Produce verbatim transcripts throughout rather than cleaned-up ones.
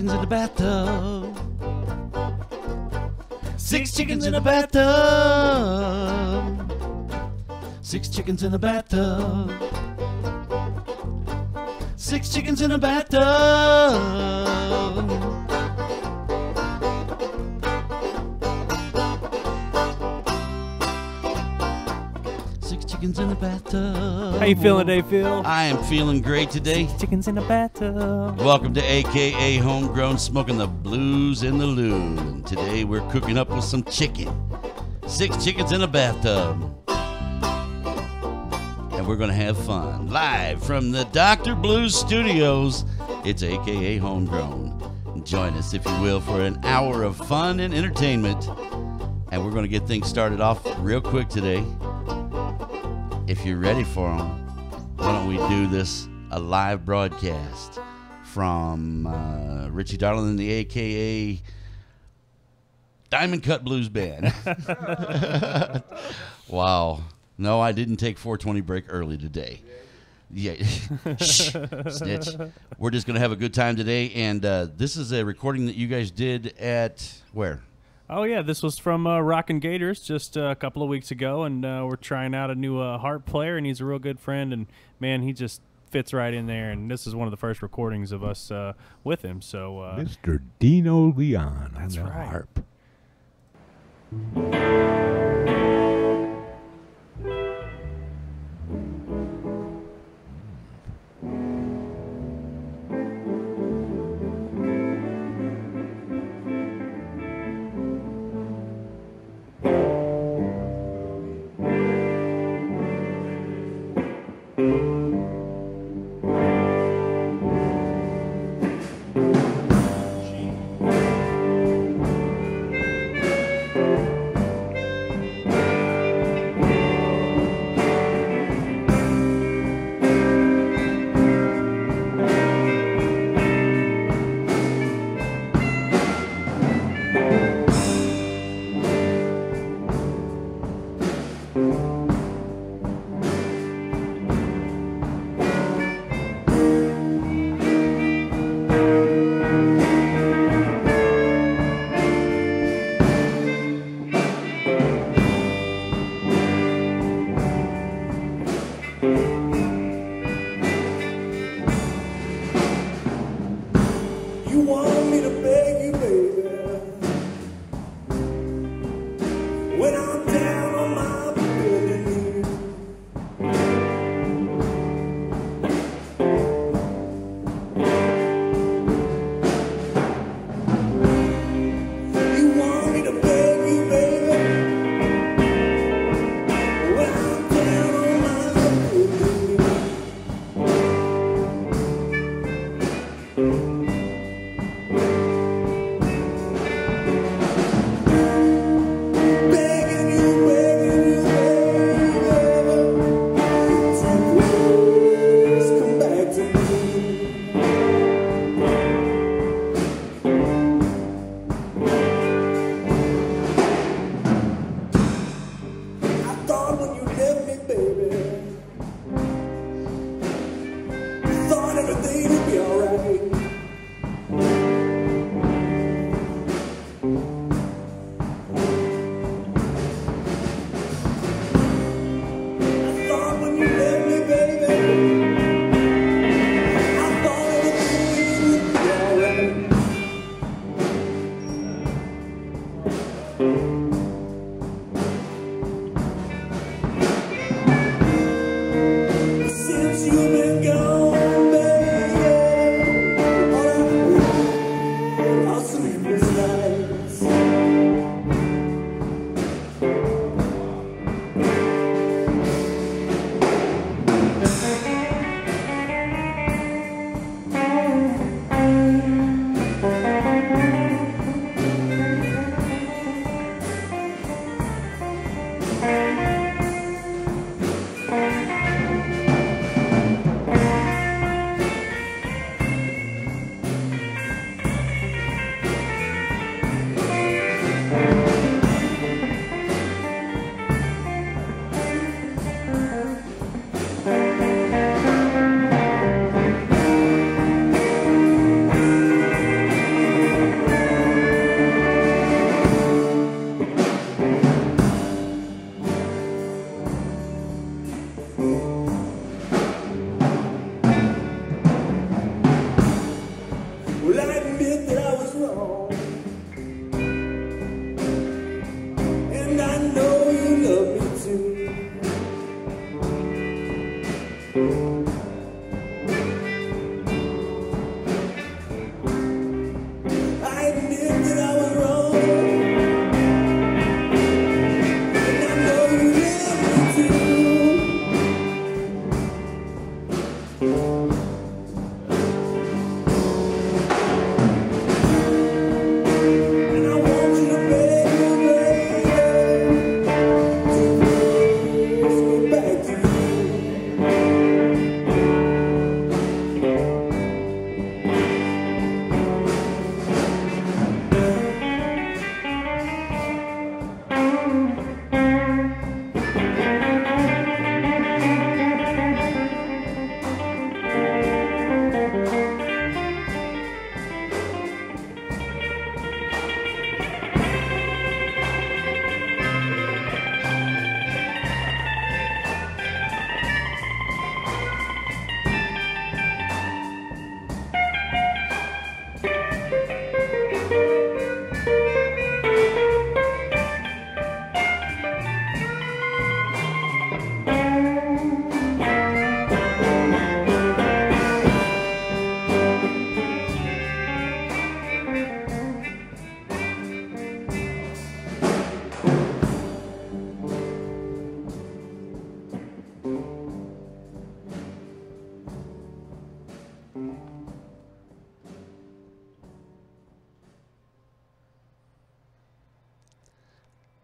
chickens in the bathtub. Six chickens in the bathtub. Six chickens in the bathtub. Six chickens in the bathtub. In the bathtub. How you feeling today, Phil? I am feeling great today. Six chickens in the bathtub. Welcome to A K A Homegrown, smoking the blues in the loon. And today we're cooking up with some chicken. Six chickens in a bathtub. And we're going to have fun. Live from the Doctor Blues Studios, it's A K A Homegrown. Join us, if you will, for an hour of fun and entertainment. And we're going to get things started off real quick today. If you're ready for them, why don't we do this a live broadcast from uh, Richie Darling and the A K A Diamond Cut Blues Band. Wow. No, I didn't take four twenty break early today. Yeah. Shh, snitch. We're just going to have a good time today. And uh, this is a recording that you guys did at where? Oh, yeah, this was from uh, Rockin' Gators just uh, a couple of weeks ago, and uh, we're trying out a new uh, harp player, and he's a real good friend, and, man, he just fits right in there, and this is one of the first recordings of us uh, with him. So, uh, Mister Dino Leon on the right. Harp.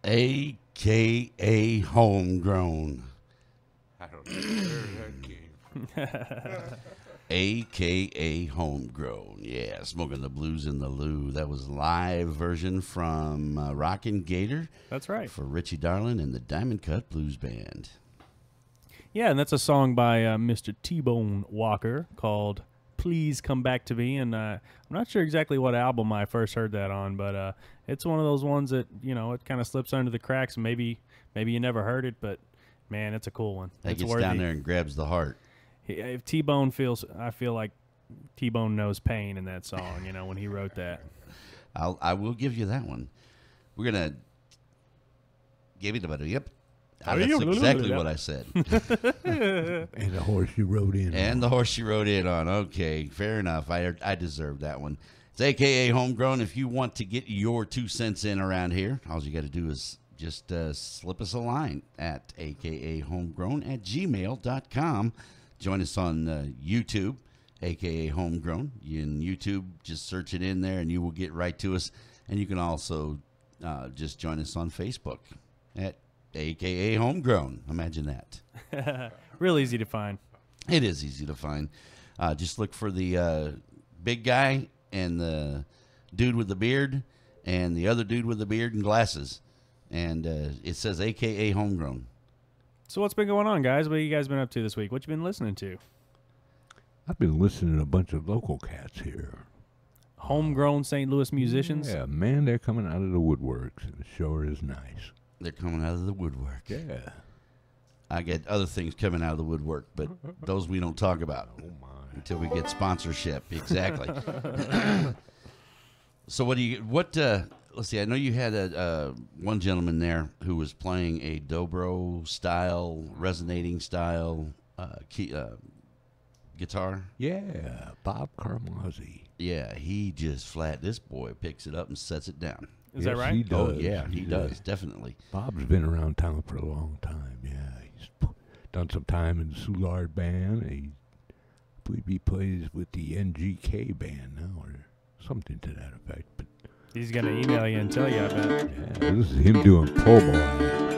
A K A Homegrown. I don't know where that came from. A K A Homegrown. Yeah, Smoking the Blues in the Lou. That was live version from uh, Rockin' Gator. That's right. For Richie Darling and the Diamond Cut Blues Band. Yeah, and that's a song by uh, Mister T-Bone Walker called Please Come Back to Me. And uh, I'm not sure exactly what album I first heard that on, but uh, it's one of those ones that, you know, it kind of slips under the cracks. Maybe maybe you never heard it, but, man, it's a cool one. That it's gets worthy. Down there and grabs the heart. If T-Bone feels, I feel like T-Bone knows pain in that song, you know, when he wrote that. I'll, I will give you that one. We're going to give it about a, yep. Oh, that's exactly what I said. And the horse you rode in. And on. the horse you rode in on. Okay, fair enough. I, I deserve that one. It's A K A Homegrown. If you want to get your two cents in around here, all you got to do is just uh, slip us a line at A K A Homegrown at gmail dot com. Join us on uh, YouTube, A K A Homegrown. You in YouTube, just search it in there, and you will get right to us. And you can also uh, just join us on Facebook at A K A Homegrown. Imagine that. Real easy to find. It is easy to find. Uh, just look for the uh, big guy and the dude with the beard and the other dude with the beard and glasses. And uh, it says A K A Homegrown. So what's been going on, guys? What have you guys been up to this week? What you been listening to? I've been listening to a bunch of local cats here. Homegrown Saint Louis musicians? Yeah, man, they're coming out of the woodworks. It sure is nice. They're coming out of the woodwork. Yeah. I get other things coming out of the woodwork, but those we don't talk about oh my. until we get sponsorship. Exactly. So what do you, what, uh, let's see, I know you had a uh, one gentleman there who was playing a dobro style, resonating style uh, key, uh, guitar. Yeah, Bob Carmazzi. Yeah, he just flat, this boy picks it up and sets it down. Is yes, that right? He does. Oh, yeah, he yeah. does, definitely. Bob's been around town for a long time, yeah. He's done some time in the Soulard band. He, I believe he plays with the N G K band now or something to that effect. But he's going to email you and tell you, I bet. Yeah, this is him doing pole ball.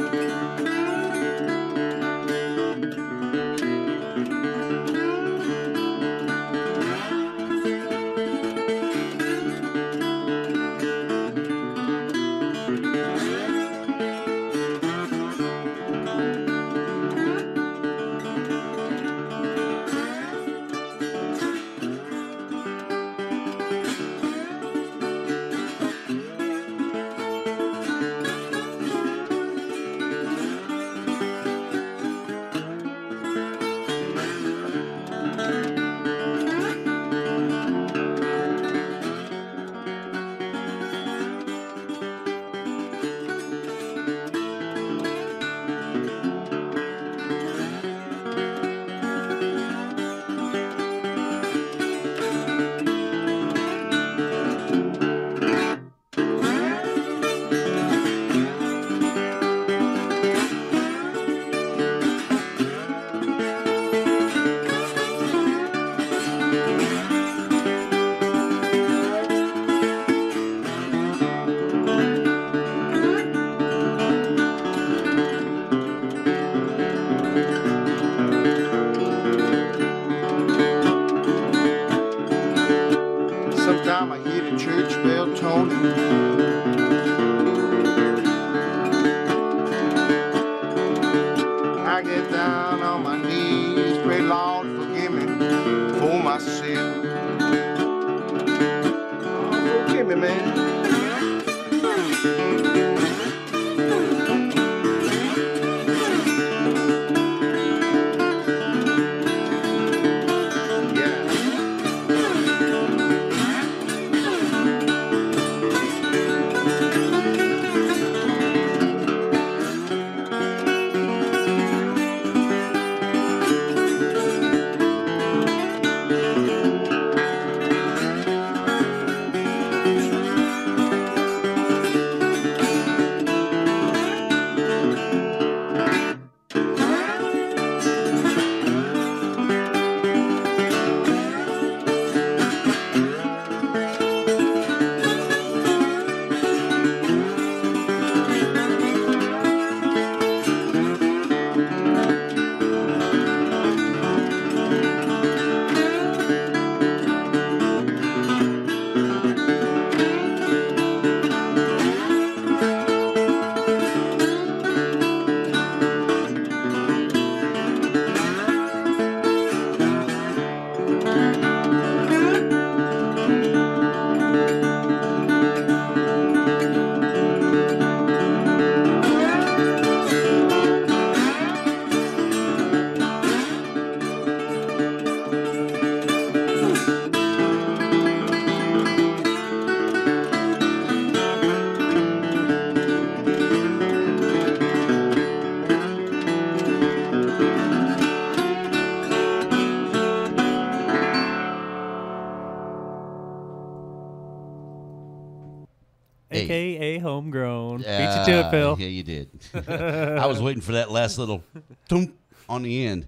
A K A Homegrown. Uh, Beat you to it, Phil. Yeah, you did. I was waiting for that last little thump on the end.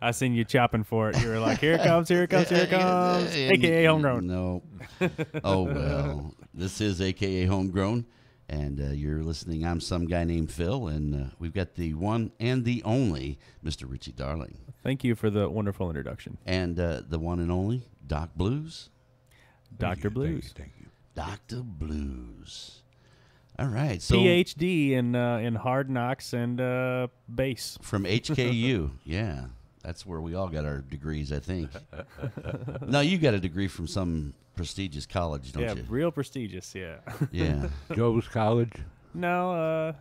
I seen you chopping for it. You were like, here it comes, here it comes, here it comes. A K A Homegrown. No. Oh, well. This is A K A Homegrown, and uh, you're listening. I'm some guy named Phil, and uh, we've got the one and the only Mister Richie Darling. Thank you for the wonderful introduction. And uh, the one and only Doc Blues. Doctor Blues. Thank you. Doctor Blues. All right. So P H D in uh, in hard knocks and uh, bass. From H K U. Yeah. That's where we all got our degrees, I think. No, you got a degree from some prestigious college, don't yeah, you? Yeah, real prestigious, yeah. Yeah. Joe's College? No, uh,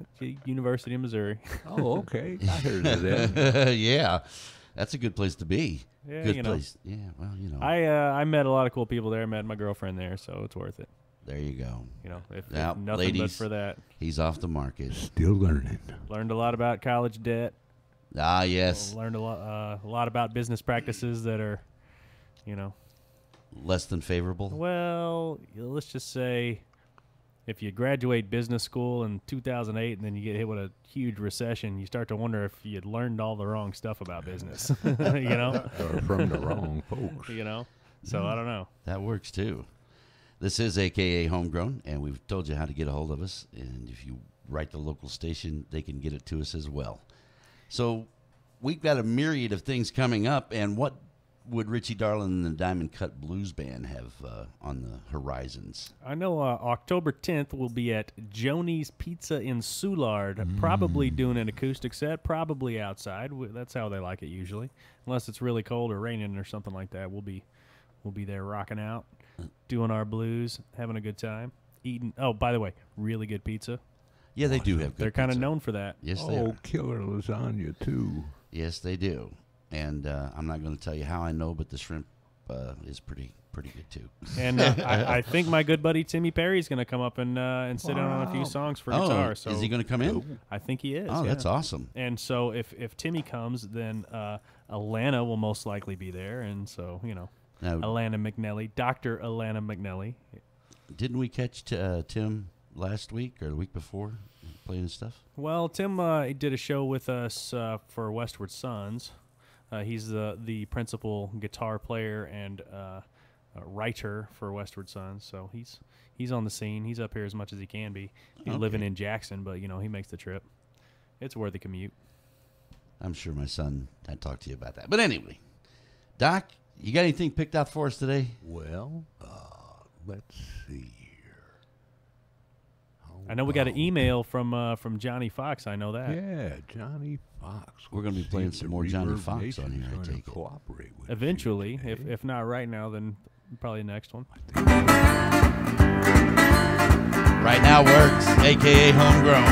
University of Missouri. Oh, okay. I heard of that. Yeah. That's a good place to be. Yeah, good you know, place. Yeah, well, you know. I uh, I met a lot of cool people there. I met my girlfriend there, so it's worth it. There you go. You know, if, now, if nothing ladies, but for that. He's off the market. Still learning. Learned a lot about college debt. Ah, yes. Learned a lot, uh, a lot about business practices that are, you know. Less than favorable? Well, let's just say if you graduate business school in two thousand eight and then you get hit with a huge recession, you start to wonder if you had learned all the wrong stuff about business, you know. Or from the wrong folks. You know, so I don't know. That works, too. This is A K A Homegrown, and we've told you how to get a hold of us. And if you write the local station, they can get it to us as well. So we've got a myriad of things coming up, and what would Richie Darling and the Diamond Cut Blues Band have uh, on the horizons? I know uh, October tenth we'll be at Joni's Pizza in Soulard, mm. probably doing an acoustic set, probably outside. That's how they like it usually, unless it's really cold or raining or something like that. We'll be, we'll be there rocking out, doing our blues, having a good time, eating. Oh, by the way, really good pizza. Yeah, they do have good They're kind of known for that. Yes, they Oh, are. Killer lasagna, too. Yes, they do. And uh, I'm not going to tell you how I know, but the shrimp uh, is pretty pretty good, too. And uh, I, I think my good buddy Timmy Perry is going to come up and, uh, and sit wow. down on a few songs for oh, guitar. So is he going to come in? I think he is. Oh, yeah. That's awesome. And so if, if Timmy comes, then uh, Alana will most likely be there. And so, you know, now, Alana McNally, Doctor Alana McNally. Didn't we catch t uh, Tim last week or the week before playing his stuff? Well, Tim uh, did a show with us uh, for Westward Sons. Uh, he's the the principal guitar player and uh, writer for Westward Sons, so he's he's on the scene. He's up here as much as he can be. He's okay. living in Jackson, but you know he makes the trip. It's worth the commute. I'm sure my son. I talked to you about that, but anyway, Doc, you got anything picked out for us today? Well, uh, let's see. I know we got an email from uh, from Johnny Fox. I know that. Yeah, Johnny Fox. We're going to be playing some more Johnny Fox on here. I take it. Eventually, if if not right now, then probably the next one. Right now works. A K A Homegrown.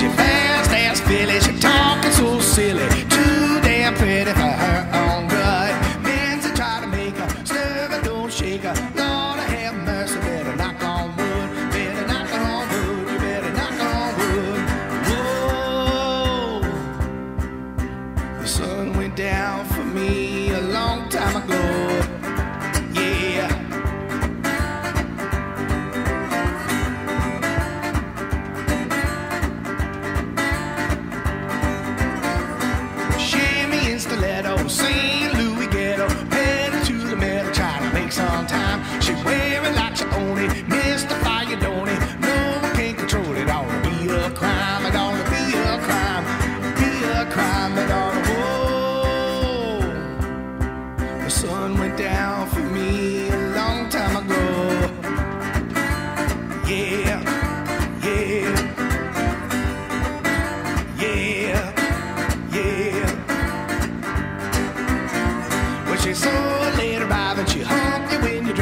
She fast as Philly. She talking so silly. Too damn pretty for her own good. Lord, have mercy, better knock on wood, better knock on wood, you better knock on wood. Whoa, the sun went down for me a long time ago, yeah. Shimmy in stiletto, Saint Louis ghetto, pedal to the metal, try to make some time. She wearing like she own it, mystify you don't it. No one can control it. Ought to be a crime, it ought to be a crime, be a crime, it ought to. Whoa, the sun went down for me a long time ago. Yeah, yeah, yeah, yeah. Well, she's so later by, but she humped you when you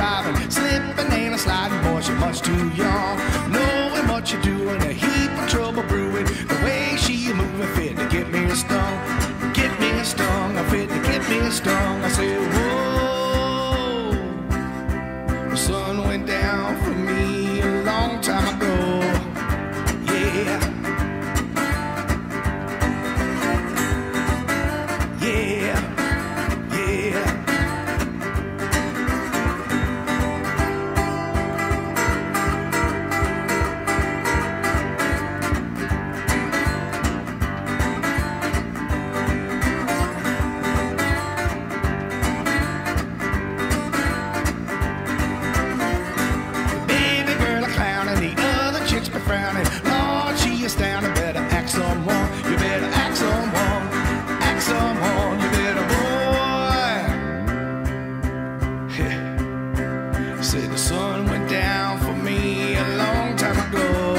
He said the sun went down for me a long time ago.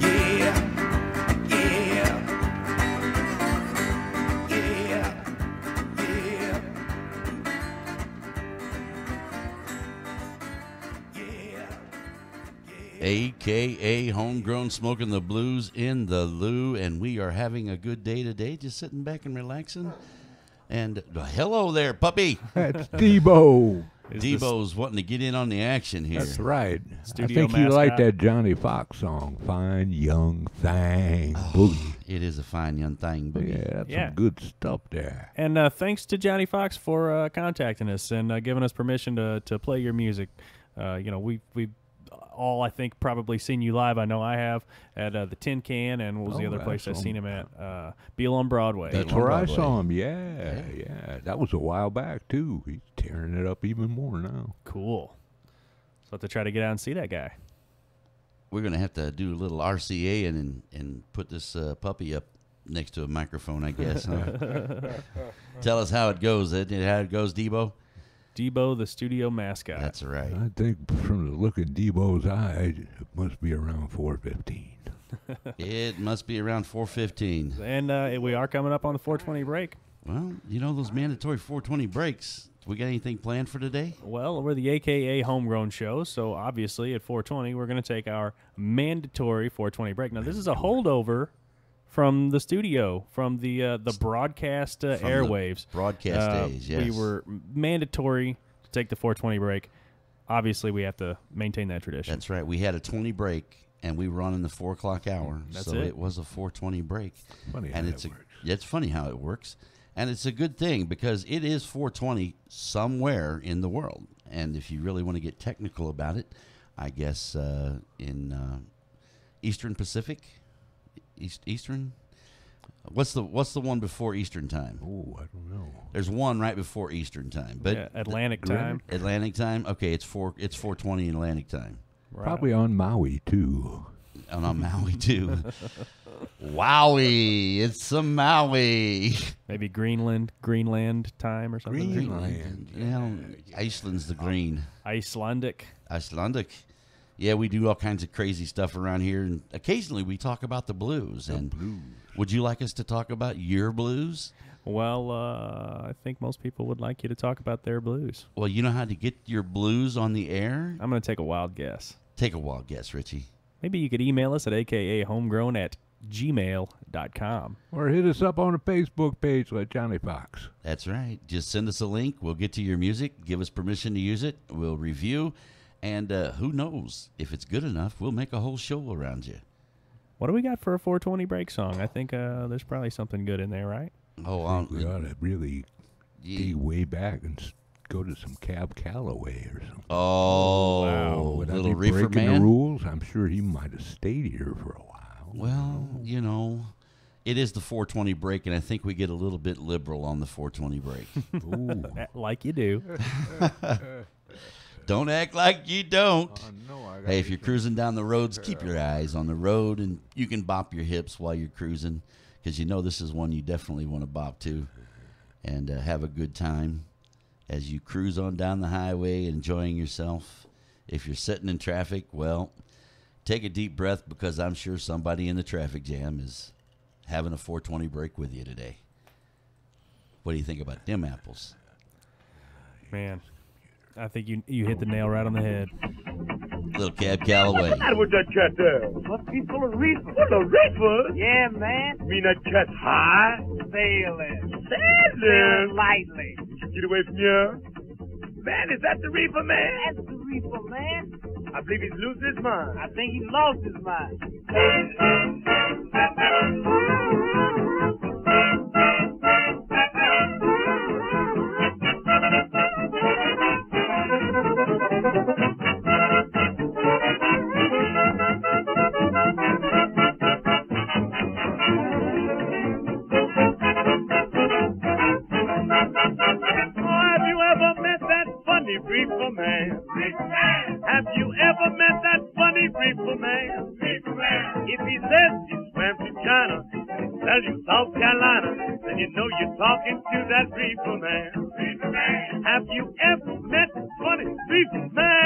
Yeah, yeah, yeah, yeah, yeah, yeah. A K A Homegrown, smoking the blues in the loo, and we are having a good day today, just sitting back and relaxing. And hello there, puppy. That's Debo. Debo's wanting to get in on the action here. That's right. Studio I think mascot. You like that Johnny Fox song, Fine Young Thing Boogie. Oh, it is a fine young thing boogie. Yeah, that's yeah. some good stuff there. And uh, thanks to Johnny Fox for uh, contacting us and uh, giving us permission to, to play your music. Uh, you know, we, we've all, I think, probably seen you live. I know I have at uh, the Tin Can, and what was oh, the other I place I seen him at? Uh, Beale on Broadway. That's where I saw him, yeah, yeah, yeah. That was a while back, too. He's tearing it up even more now. Cool. So I'll have to try to get out and see that guy. We're going to have to do a little R C A and, and, and put this uh, puppy up next to a microphone, I guess. Huh? Tell us how it goes, how it goes, Debo. Debo, the studio mascot. That's right. I think from the look at Debo's eyes, it must be around four fifteen. It must be around four fifteen. And uh, we are coming up on the four twenty break. Well, you know those mandatory four twenty breaks. We got anything planned for today? Well, we're the A K A Homegrown show, so obviously at four twenty we're going to take our mandatory four twenty break. Now, this is a holdover from the studio, from the uh, the broadcast uh, airwaves. The broadcast uh, days, yes. We were mandatory to take the four twenty break. Obviously, we have to maintain that tradition. That's right. We had a twenty break, and we were on in the four o'clock hour. That's so it. it was a four twenty break. Funny and how it's it a, works. It's funny how it works. And it's a good thing because it is four twenty somewhere in the world. And if you really want to get technical about it, I guess uh, in uh, Eastern Pacific... East, Eastern? What's the what's the one before Eastern time? Oh, I don't know. There's one right before Eastern time, but yeah, Atlantic the, time. Atlantic time. Okay, it's four. It's four twenty in Atlantic time. Right. Probably on Maui too. And on Maui too. Wowie! It's some Maui. Maybe Greenland, Greenland time or something. Greenland. Yeah, yeah. Iceland's the green. Icelandic. Icelandic. Yeah, we do all kinds of crazy stuff around here, and occasionally we talk about the blues. The and blues. Would you like us to talk about your blues? Well, uh, I think most people would like you to talk about their blues. Well, you know how to get your blues on the air? I'm going to take a wild guess. Take a wild guess, Richie. Maybe you could email us at a k a homegrown at gmail dot com. Or hit us up on the Facebook page like Johnny Fox. That's right. Just send us a link. We'll get to your music. Give us permission to use it. We'll review. And uh, who knows, if it's good enough, we'll make a whole show around you. What do we got for a four twenty break song? I think uh, there's probably something good in there, right? Oh, I think um, we ought to really yeah. go way back and go to some Cab Calloway or something. Oh, wow. Would little I be reefer breaking man? The rules? I'm sure he might have stayed here for a while. Well, you know, it is the four twenty break, and I think we get a little bit liberal on the four twenty break. Like you do. Don't act like you don't. Uh, no, I hey, if you're cruising down the roads, keep your eyes on the road, and you can bop your hips while you're cruising, because you know this is one you definitely want to bop to, and uh, have a good time as you cruise on down the highway, enjoying yourself. If you're sitting in traffic, well, take a deep breath, because I'm sure somebody in the traffic jam is having a four twenty break with you today. What do you think about them apples? Man. I think you you hit the nail right on the head. Little Cab Calloway. What's the matter with that cat there? Must be full of reefers. Full of reefers? Yeah, man. Mean that cat's high? Sailing. Sailing? Sailing lightly. Get away from here. Man, is that the reefer, man? That's the reefer, man. I believe he's losing his mind. I think he lost his mind. Reefer man. man. Have you ever met that funny reefer man? man? If he says he swam to China, and he tells you South Carolina, then you know you're talking to that reefer man. man. Have you ever met funny reefer man?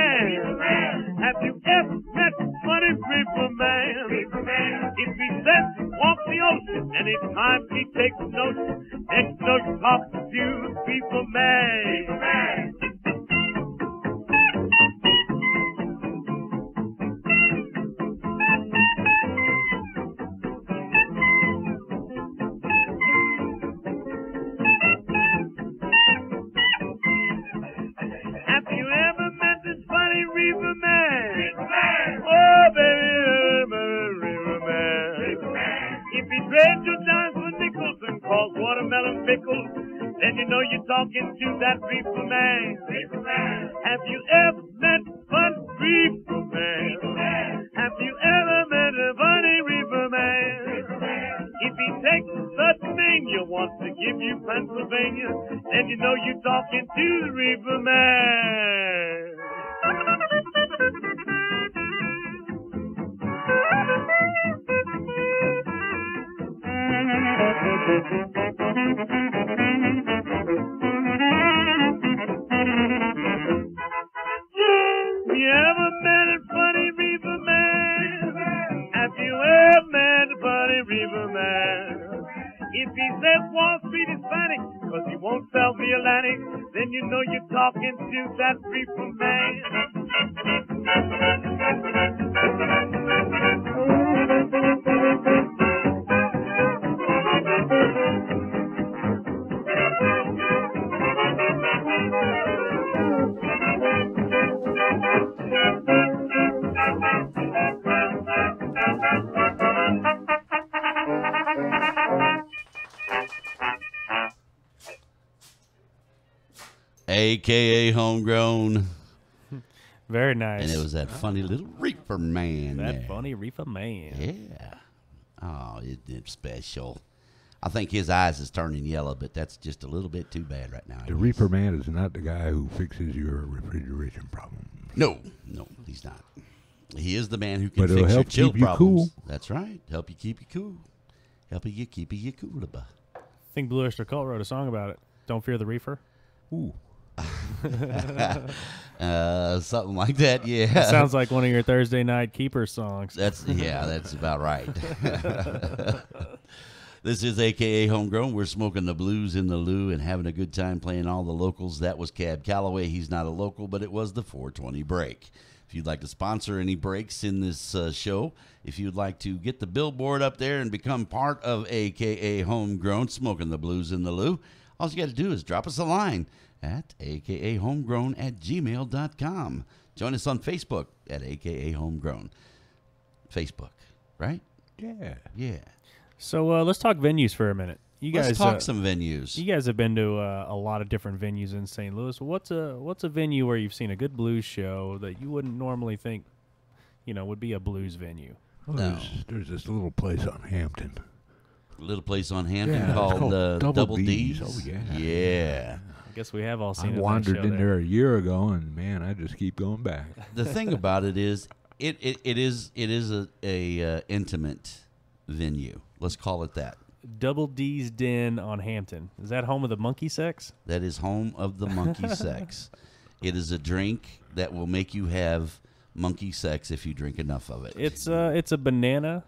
watermelon pickles, then you know you're talking to that reefer man. Reefer man. Have you ever met fun reefer man? Reefer man. Have you ever met a funny reefer man? Reefer man. If he takes Pennsylvania, wants to give you Pennsylvania, then you know you're talking to the reefer man. You ever met a funny reaper man? Have you ever met a funny reaper man? If he says Wall Street is funny, cause he won't sell me Atlantic, then you know you're talking to that reaper man. A K A Homegrown. Very nice. And it was that funny little reefer man. That there. funny reefer man. Yeah. Oh, isn't it special? I think his eyes is turning yellow, but that's just a little bit too bad right now. The reefer man is not the guy who fixes your refrigeration problem. No, no, he's not. He is the man who can but fix your chill problems. Cool. That's right. Help you keep you cool. Help you keep you cool. I think Blue Oyster Cult wrote a song about it. Don't fear the reefer. Ooh. uh, something like that, yeah. That sounds like one of your Thursday night keeper songs. That's yeah, that's about right. This is A K A Homegrown. We're smoking the blues in the loo and having a good time playing all the locals. That was Cab Calloway. He's not a local, but it was the four twenty break. If you'd like to sponsor any breaks in this uh, show, if you'd like to get the billboard up there and become part of A K A Homegrown, smoking the blues in the loo, all you got to do is drop us a line at a k a homegrown at gmail dot com. Join us on Facebook at A K A Homegrown. Facebook, right? Yeah. Yeah. So uh, let's talk venues for a minute. You let's guys talk uh, some venues. You guys have been to uh, a lot of different venues in Saint Louis. What's a what's a venue where you've seen a good blues show that you wouldn't normally think, you know, would be a blues venue? Well, no. there's, there's this little place on Hampton. A little place on Hampton yeah, called, called uh, Double, Double D's. D's. Oh, yeah. Yeah. yeah. Guess we have all seen. I wandered in there. there a year ago, and man, I just keep going back. The thing about it is, it it, it is it is a, a uh, intimate venue. Let's call it that. Double D's Den on Hampton. Is that home of the monkey sex? That is home of the monkey sex. It is a drink that will make you have monkey sex if you drink enough of it. It's uh, it's a banana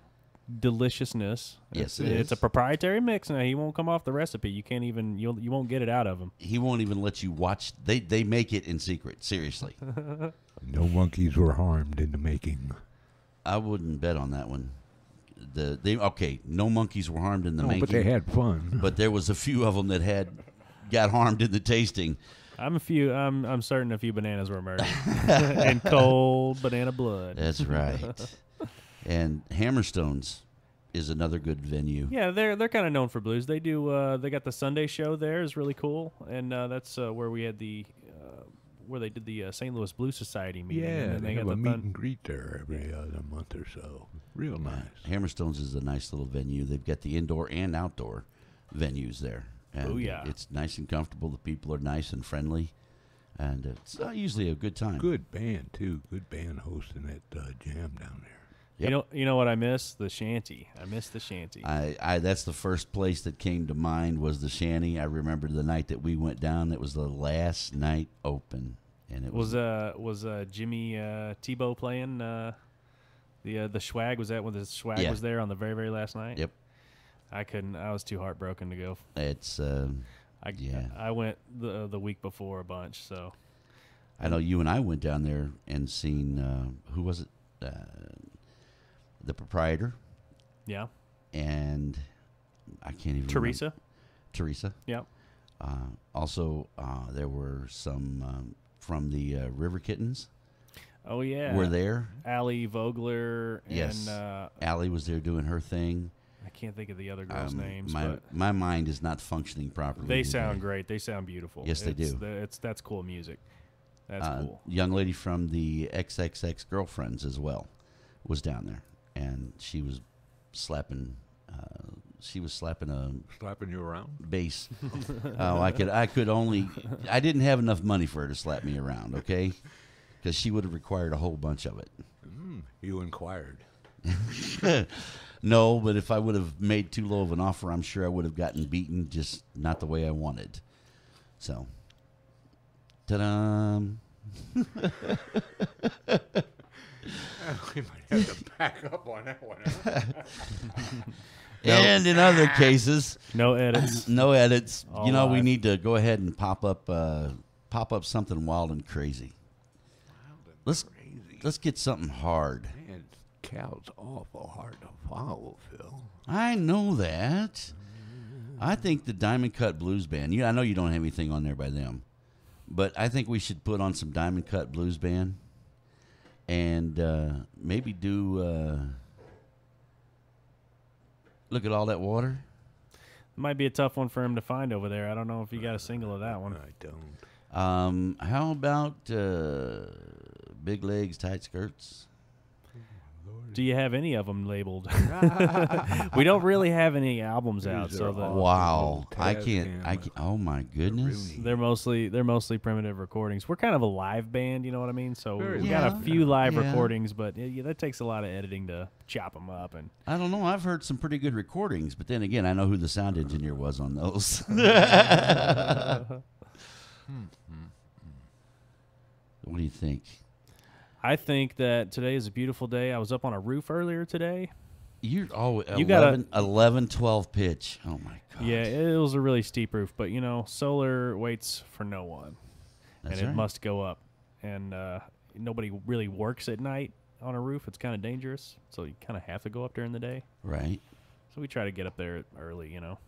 deliciousness. Yes, it's, it is. It's a proprietary mix. Now he won't come off the recipe. You can't even you'll you won't get it out of him. He won't even let you watch. They they make it in secret. Seriously. No monkeys were harmed in the making. I wouldn't bet on that one. The they okay. No monkeys were harmed in the no, making. But they had fun. But there was a few of them that had got harmed in the tasting. I'm a few. I'm I'm certain a few bananas were murdered and cold banana blood. That's right. And Hammerstones is another good venue. Yeah, they're they're kind of known for blues. They do. Uh, they got the Sunday show there. It's really cool, and uh, that's uh, where we had the uh, where they did the uh, Saint Louis Blues Society meeting. Yeah, and they, they have got a the meet and greet there every other month or so. Real nice. Hammerstones is a nice little venue. They've got the indoor and outdoor venues there. Oh yeah, it's nice and comfortable. The people are nice and friendly. And it's uh, usually a good time. Good band too. Good band hosting that uh, jam down there. Yep. You know, you know what I miss? The Shanty. I miss the Shanty. I, I that's the first place that came to mind was the Shanty. I remember the night that we went down. It was the last night open, and it was was uh, was uh, Jimmy uh, Tebow playing uh, the uh, the swag. Was that when the swag yeah. was there on the very very last night? Yep. I couldn't. I was too heartbroken to go. It's. Uh, I yeah. I went the the week before a bunch, so. I know you and I went down there and seen uh, who was it. Uh, The Proprietor. Yeah. And I can't even Teresa. Remember. Teresa. Yeah. Uh, also, uh, there were some um, from the uh, River Kittens. Oh, yeah. Were there. Allie Vogler. And, yes. Uh, Allie was there doing her thing. I can't think of the other girls' um, names. My, but my mind is not functioning properly. They sound great. They sound beautiful. Yes, they it's do. The, it's That's cool music. That's uh, cool. Young lady from the X X X Girlfriends as well was down there, and she was slapping. Uh, she was slapping a slapping you around bass. Oh, I could I could only I didn't have enough money for her to slap me around. Okay, because she would have required a whole bunch of it. Mm, you inquired. No, but if I would have made too low of an offer, I'm sure I would have gotten beaten, just not the way I wanted. So, ta-da! We might have to back up on that one. Huh? And in other cases, no edits. No edits. All you know, right. We need to go ahead and pop up, uh, pop up something wild and crazy. Wild and let's crazy. Let's get something hard. Man, cow's awful hard to follow, Phil. I know that. I think the Diamond Cut Blues Band. You, I know you don't have anything on there by them, but I think we should put on some Diamond Cut Blues Band. And uh, maybe do uh, look at all that water. It might be a tough one for him to find over there. I don't know if you got a single of that one. I don't. Um, how about uh, big legs, tight skirts? Do you have any of them labeled? We don't really have any albums These out. So the wow, I can't. I can't, oh my goodness, they're mostly they're mostly primitive recordings. We're kind of a live band, you know what I mean? So Very we yeah. got a few live yeah. recordings, but it, yeah, that takes a lot of editing to chop them up. And I don't know. I've heard some pretty good recordings, but then again, I know who the sound engineer was on those. What do you think? I think that today is a beautiful day. I was up on a roof earlier today. You're always you eleven, got a, eleven, twelve pitch. Oh, my God. Yeah, it was a really steep roof. But, you know, solar waits for no one. That's and it right. must go up. And uh, nobody really works at night on a roof. It's kind of dangerous. So you kind of have to go up during the day. Right. So we try to get up there early, you know.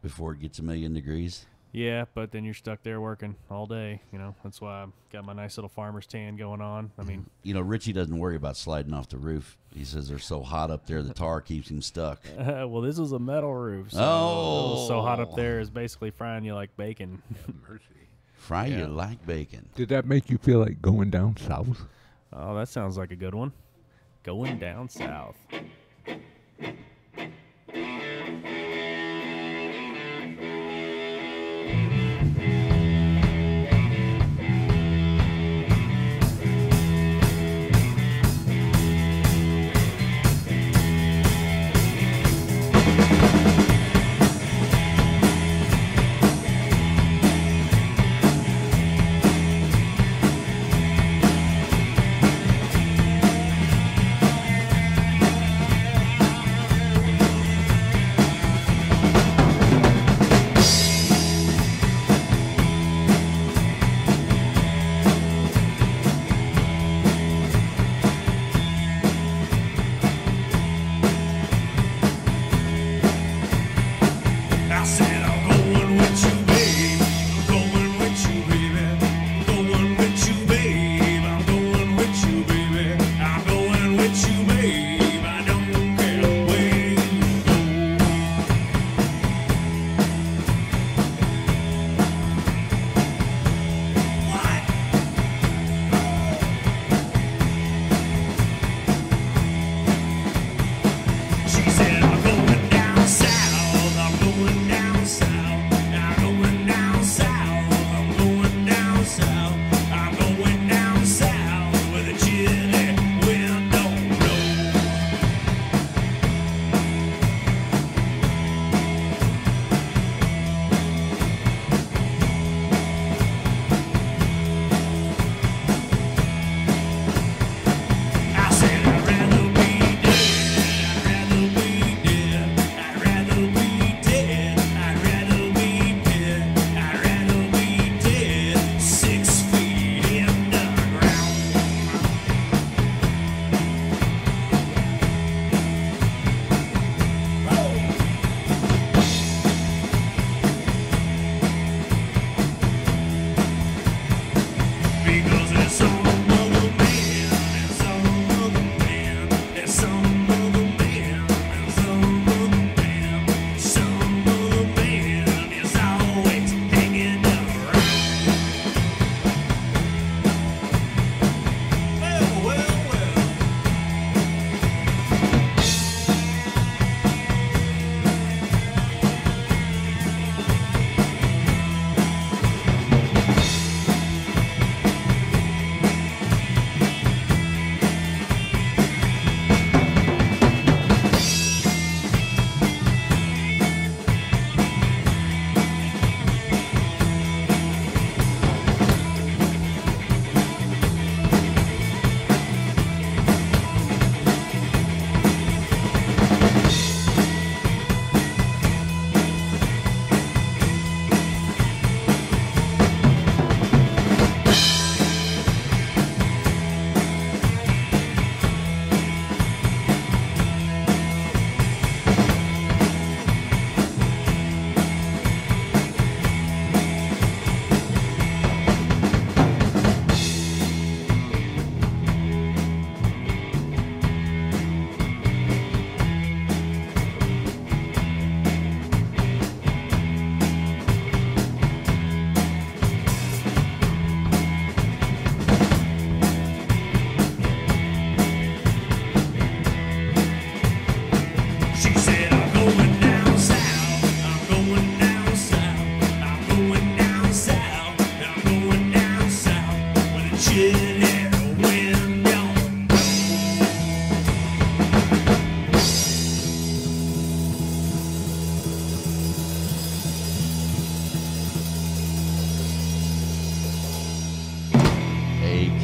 Before it gets a million degrees. Yeah, but then you're stuck there working all day. You know, that's why I've got my nice little farmer's tan going on. I mean, you know, Richie doesn't worry about sliding off the roof. He says they're so hot up there, the tar keeps him stuck. Uh, well, this is a metal roof. So oh, so hot up there is basically frying you like bacon. Have mercy. Fry yeah. you like bacon. Did that make you feel like going down south? Oh, that sounds like a good one. Going down south.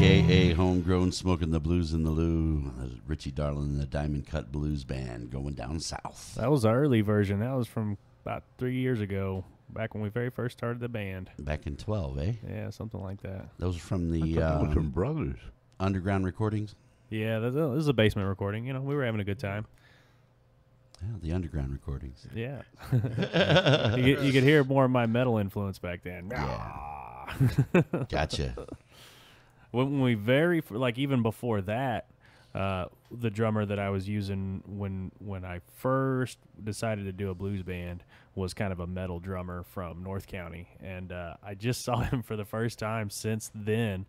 A K A Homegrown, smoking the blues in the loo. Richie Darling and the Diamond Cut Blues Band, going down south. That was the early version. That was from about three years ago, back when we very first started the band. Back in twelve, eh? Yeah, something like that. Those were from the um, from brothers underground recordings. Yeah, this is a basement recording. You know, we were having a good time. Yeah, the underground recordings. Yeah, you, you could hear more of my metal influence back then. Yeah. Gotcha. When we very, like even before that, uh, the drummer that I was using when when I first decided to do a blues band was kind of a metal drummer from North County. And uh, I just saw him for the first time since then,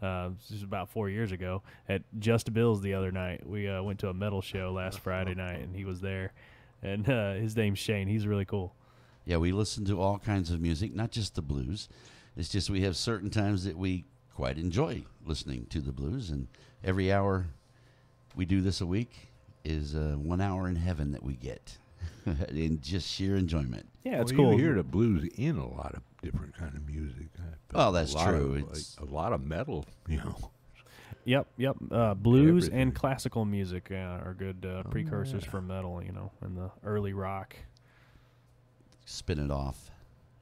uh, just about four years ago, at Just Bill's the other night. We uh, went to a metal show last Friday night, and he was there. And uh, his name's Shane. He's really cool. Yeah, we listen to all kinds of music, not just the blues. It's just we have certain times that we quite enjoy listening to the blues, and every hour we do this a week is uh, one hour in heaven that we get in just sheer enjoyment. Yeah, it's well, cool. You hear the blues in a lot of different kind of music. Well, that's true. Of, it's like, a lot of metal, you know. Yep, yep. Uh, blues Everything. and classical music uh, are good uh, oh, precursors yeah. for metal, you know, and the early rock. Spin it off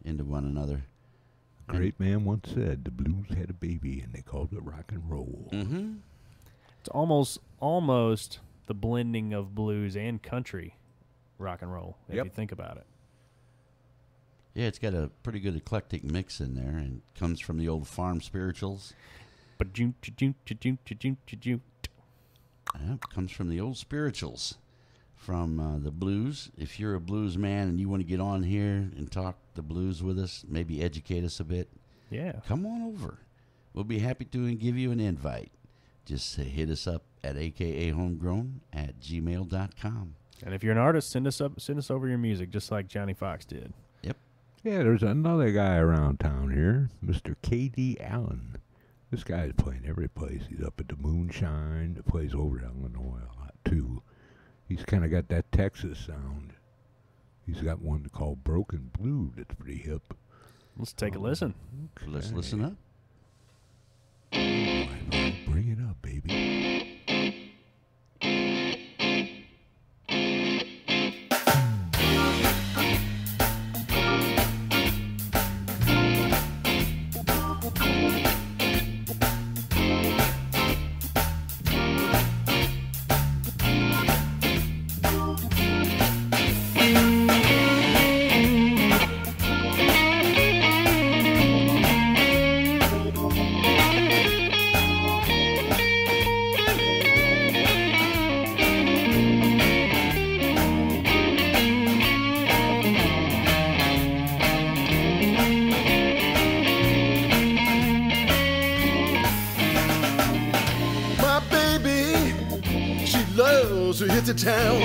into one another. Great man once said the blues had a baby and they called it rock and roll. Mm-hmm. It's almost almost the blending of blues and country rock and roll, if yep. you think about it. Yeah, it's got a pretty good eclectic mix in there and comes from the old farm spirituals. Ba-doom, ba-doom, ba-doom, ba-doom, ba-doom. Yeah, it comes from the old spirituals, from uh, the blues. If you're a blues man and you want to get on here and talk the blues with us, maybe educate us a bit, yeah, come on over. We'll be happy to and give you an invite. Just uh, hit us up at a k a homegrown at gmail dot com. And if you're an artist, send us up, send us over your music, just like Johnny Fox did. Yep. Yeah, there's another guy around town here, Mister K D Allen. This guy's playing every place. He's up at the Moonshine. He plays over in Illinois a lot too. He's kind of got that Texas sound. He's got one called Broken Blue that's pretty hip. Let's take um, a listen. Okay. Let's listen up. Bring it up, baby. To town,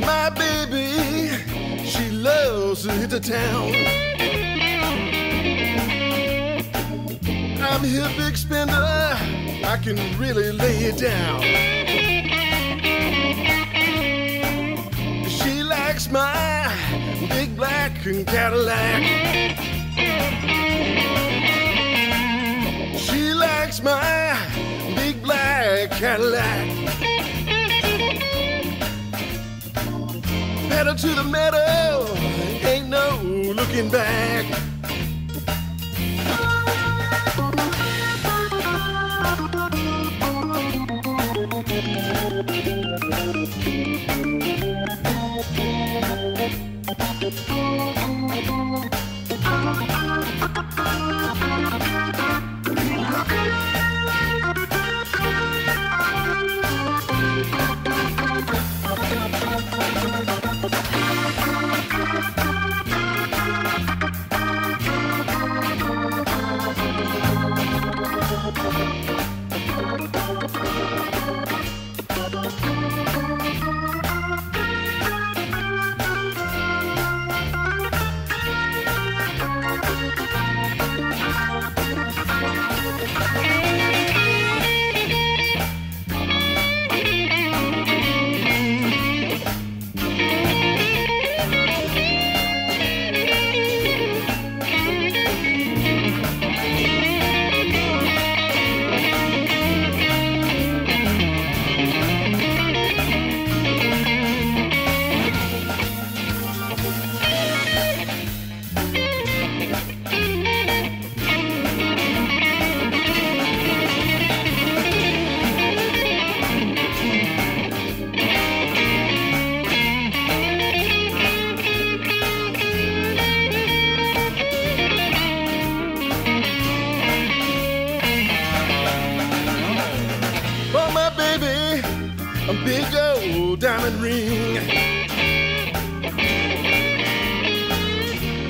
my baby, she loves to hit the town. I'm here, big spender, I can really lay it down. She likes my big black and Cadillac. She likes my black Cadillac. Pedal to the metal, ain't no looking back. Thank you. a big old diamond ring.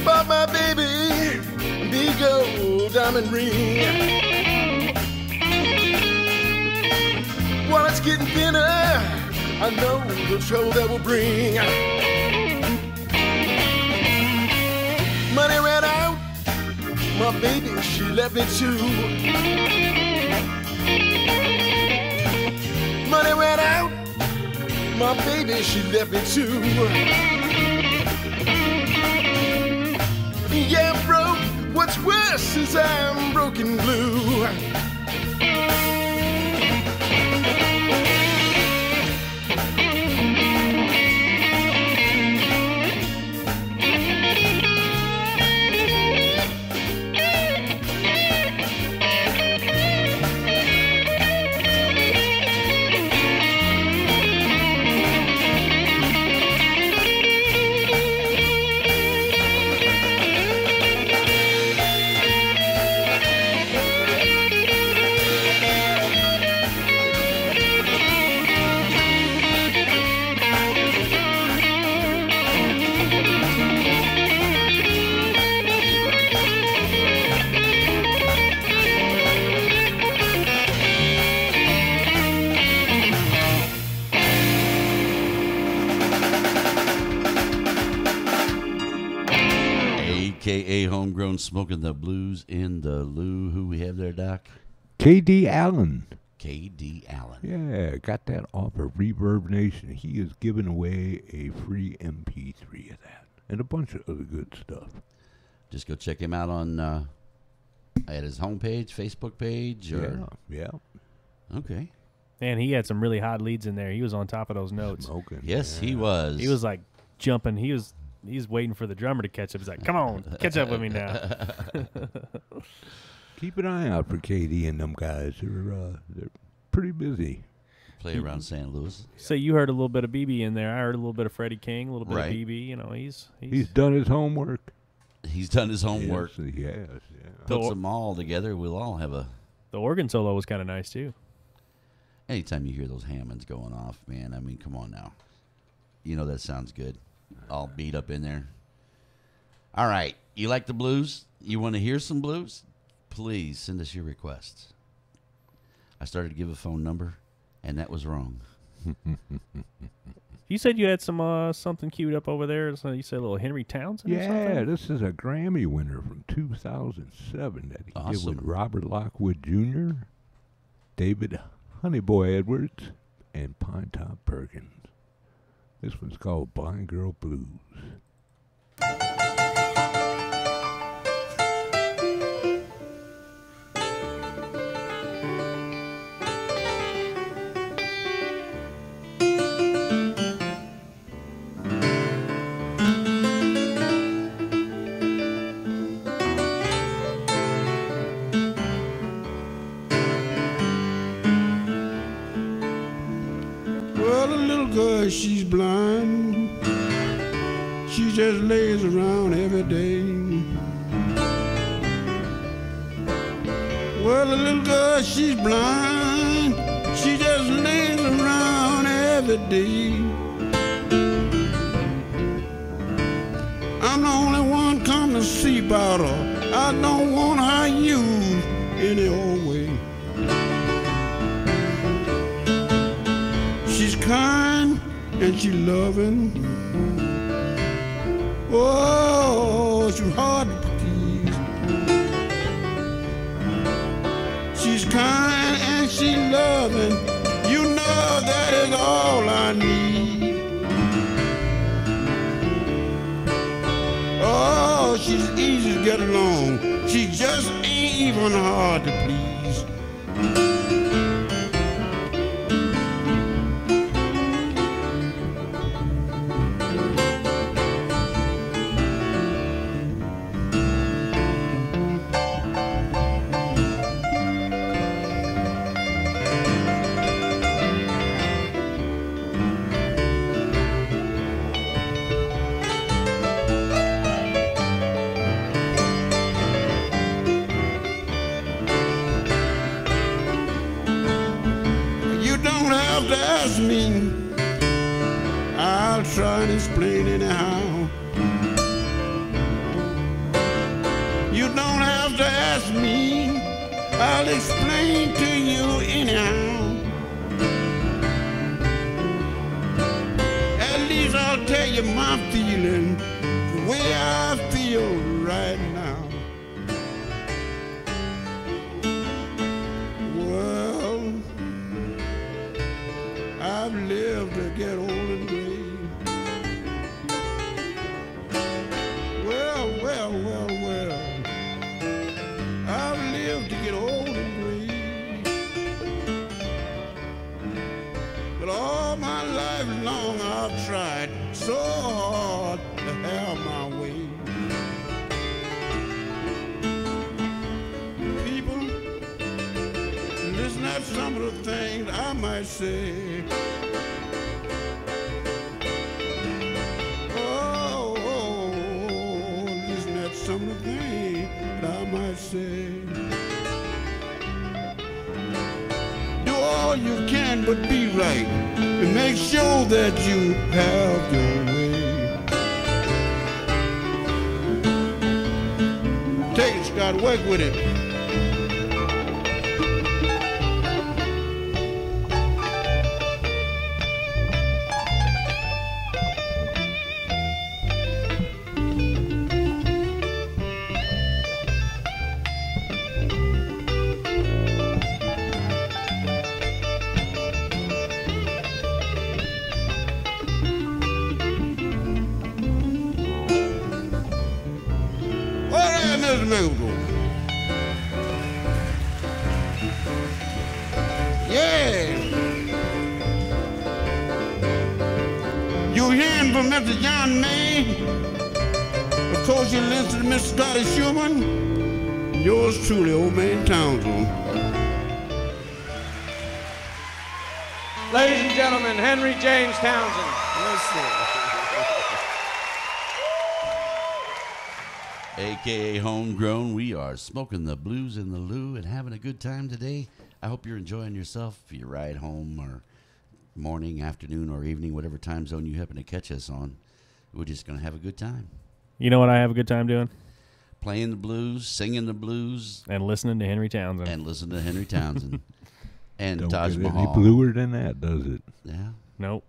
Bought my baby a big old diamond ring. While it's getting thinner, I know the trouble that will bring. Money ran out, my baby, she left me too. Money ran out, my baby, she left me too. Yeah, I'm broke, what's worse is I'm broke and blue. A K A Homegrown, smoking the blues in the loo. Who we have there, Doc? K D Allen. K D Allen. Yeah, got that off of Reverb Nation. He is giving away a free M P three of that and a bunch of other good stuff. Just go check him out on uh, at his homepage, Facebook page. Or yeah, yeah. Okay. And he had some really hot leads in there. He was on top of those notes. Smoking. Yes, yeah. He was. He was like jumping. He was... He's waiting for the drummer to catch up. He's like, come on, catch up with me now. Keep an eye out for K D and them guys. They're, uh, they're pretty busy. Play around Saint Louis. So you heard a little bit of B B in there. I heard a little bit of Freddie King, a little bit right. of B B. You know, he's, he's... He's done his homework. He's done his homework. Yes, yes, yeah. Puts them all together. We'll all have a... The organ solo was kind of nice, too. Anytime you hear those Hammonds going off, man, I mean, come on now. You know that sounds good. All beat up in there. All right. You like the blues? You want to hear some blues? Please send us your requests. I started to give a phone number, and that was wrong. You said you had some uh, something queued up over there. So you said a little Henry Townsend yeah, or something? Yeah, this is a Grammy winner from two thousand seven that he awesome. did with Robert Lockwood Junior, David Honeyboy Edwards, and Pine Top Perkins. This one's called Blind Girl Blues. She's blind, she just lays around every day. Well, the little girl, she's blind, she just lays around every day. I'm the only one come to see about her. I don't want her used any old way. She's kind and she loving. Oh, she's hard to please. She's kind and she loving. You know that is all I need. Oh, she's easy to get along. She just ain't even hard to please. last meeting. I'll try to explain anyhow. You don't have to ask me, I'll explain to you anyhow. At least I'll tell you my feeling, the way I feel right now. Well, I've lived to get old and gray. Well, well, well, well. I've lived to get old and gray. But all my life long I've tried so hard to have my way. People, listen at some of the things I might say. Oh, oh, oh, listen at some of the things I might say. Do all you can, but be right, and make sure that you have your way. Take it, Scott, work with it. Truly, old man Townsend. Ladies and gentlemen, Henry James Townsend. Yes, sir. A K A Homegrown, we are smoking the blues in the loo and having a good time today. I hope you're enjoying yourself for your ride home or morning, afternoon, or evening, whatever time zone you happen to catch us on. We're just going to have a good time. You know what I have a good time doing? Playing the blues, singing the blues, and listening to Henry Townsend, and listening to Henry Townsend, and Don't Taj Mahal. Don't get any bluer than that, does it? Yeah. Nope.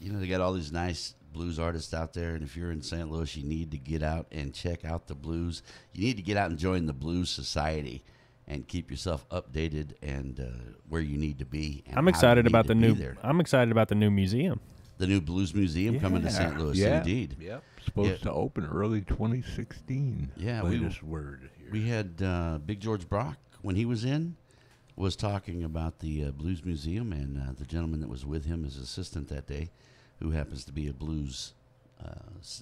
You know, they got all these nice blues artists out there, and if you're in Saint Louis, you need to get out and check out the blues. You need to get out and join the Blues Society, and keep yourself updated and uh, where you need to be. I'm excited about the new. There. I'm excited about the new museum. The new Blues Museum yeah. coming to Saint Louis, yeah. indeed. Yep. Supposed yeah. to open early twenty sixteen. Yeah, latest we, word here. We had uh, Big George Brock, when he was in, was talking about the uh, Blues Museum, and uh, the gentleman that was with him, his assistant that day, who happens to be a blues, uh,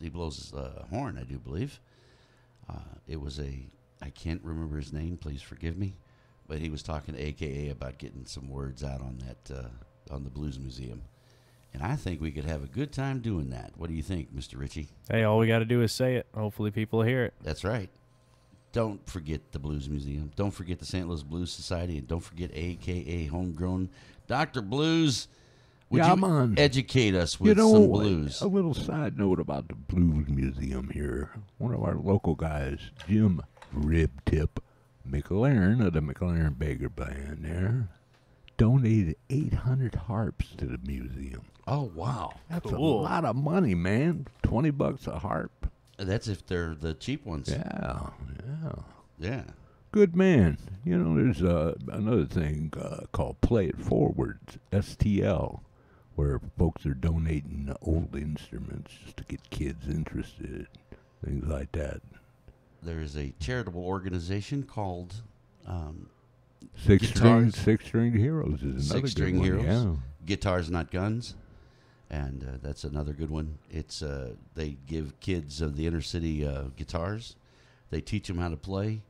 he blows a horn, I do believe. Uh, it was a, I can't remember his name, please forgive me, but he was talking to A K A about getting some words out on that, uh, on the Blues Museum. And I think we could have a good time doing that. What do you think, Mister Richie? Hey, all we got to do is say it. Hopefully people hear it. That's right. Don't forget the Blues Museum. Don't forget the Saint Louis Blues Society. And don't forget A K A Homegrown. Doctor Blues, would yeah, you on. educate us with you know, some blues? A little side note about the Blues Museum here. One of our local guys, Jim Ribtip McLaren of the McLaren Baker Band there, donated eight hundred harps to the museum. Oh, wow. That's cool. A lot of money, man. twenty bucks a harp. That's if they're the cheap ones. Yeah, yeah. Yeah. Good man. You know, there's uh, another thing uh, called Play It Forwards, S T L, where folks are donating old instruments just to get kids interested, things like that. There is a charitable organization called... Um, Six String, Six String Heroes is another Six good String one. Heroes. Yeah. Guitars Not Guns, and uh, that's another good one. It's uh, they give kids of the inner city uh, guitars. They teach them how to play,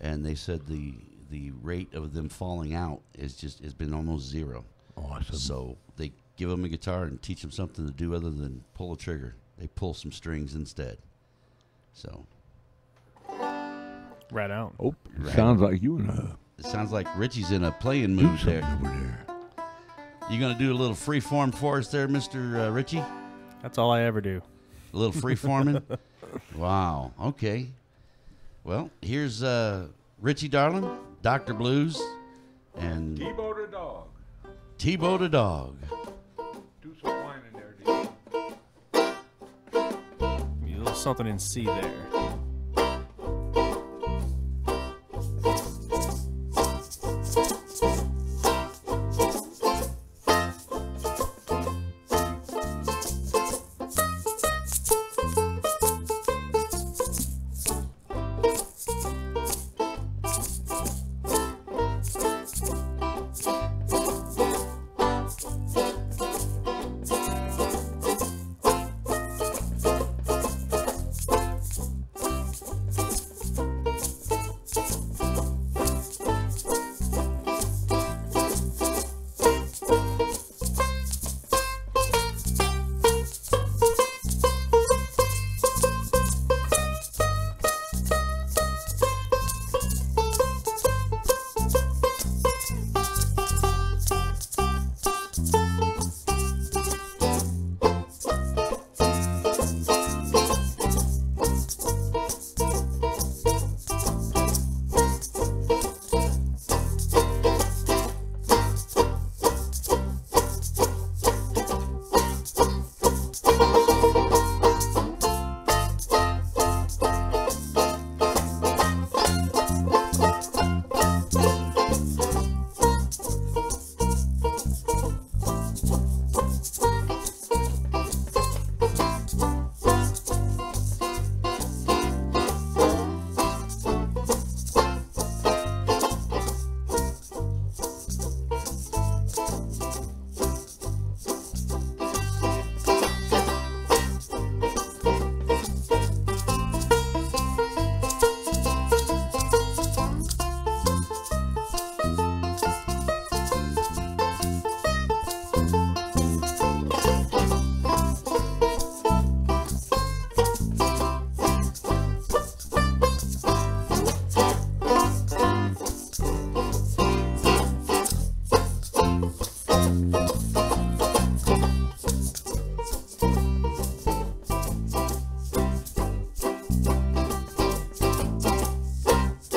and they said the the rate of them falling out is just has been almost zero. Awesome. So they give them a guitar and teach them something to do other than pull a trigger. They pull some strings instead. So. Right out. Oh, right. Sounds like you and a. It sounds like Richie's in a playing mood there. Over there. You going to do a little free form for us there, Mister Uh, Richie? That's all I ever do. A little free forming? Wow. Okay. Well, here's uh, Richie Darling, Doctor Blues, and Tebow the Dog. Tebow the Dog. Do some wine in there, Debo. A little something in C there.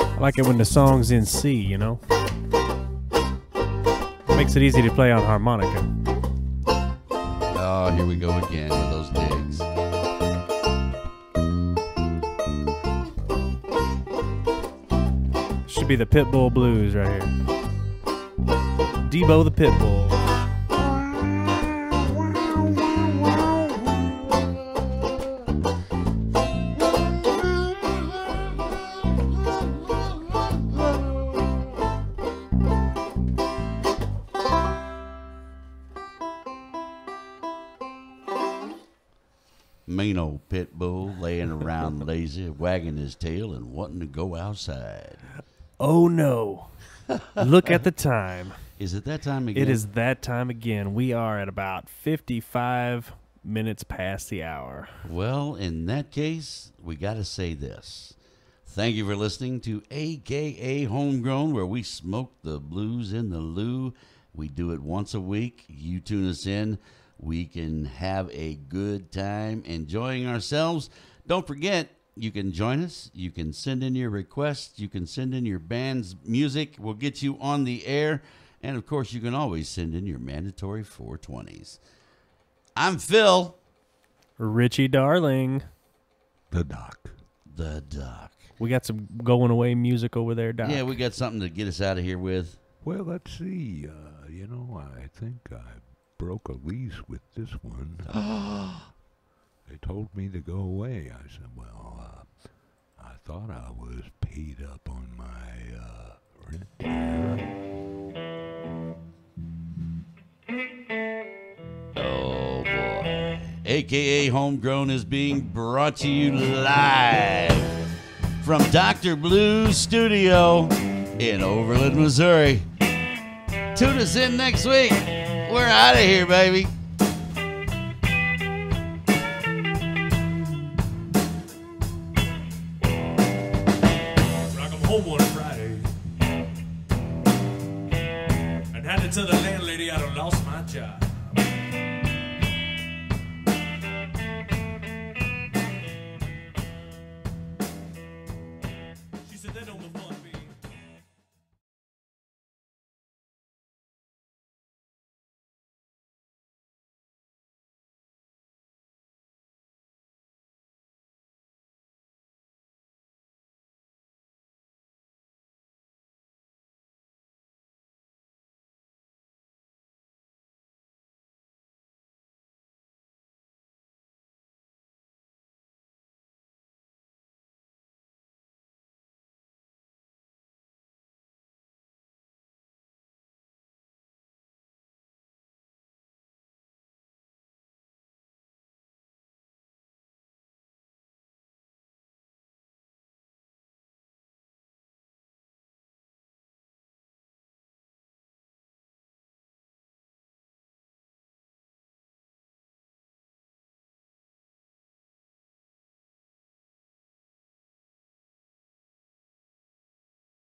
I like it when the song's in C, you know? It makes it easy to play on harmonica. Oh, here we go again with those digs. Should be the Pitbull Blues right here. Debo the Pitbull. Mean old pit bull laying around lazy, wagging his tail and wanting to go outside. Oh no. Look at the time. Is it that time again? It is that time again. We are at about fifty-five minutes past the hour. Well, in that case, we got to say this. Thank you for listening to A K A Homegrown, where we smoke the blues in the loo. We do it once a week. You tune us in. We can have a good time enjoying ourselves. Don't forget, you can join us. You can send in your requests. You can send in your band's music. We'll get you on the air. And, of course, you can always send in your mandatory four twenties. I'm Phil. Richie Darling. The Doc. The Doc. We got some going away music over there, Doc. Yeah, we got something to get us out of here with. Well, let's see. Uh, you know, I think I've broke a lease with this one. They told me to go away. I said, well, uh, I thought I was paid up on my uh, rent here. Oh, boy. A K A Homegrown is being brought to you live from Doctor Blues Studio in Overland, Missouri. Tune us in next week. We're out of here, baby. Rock 'em home on a Friday. And had a to the landlady, I'd have lost my job.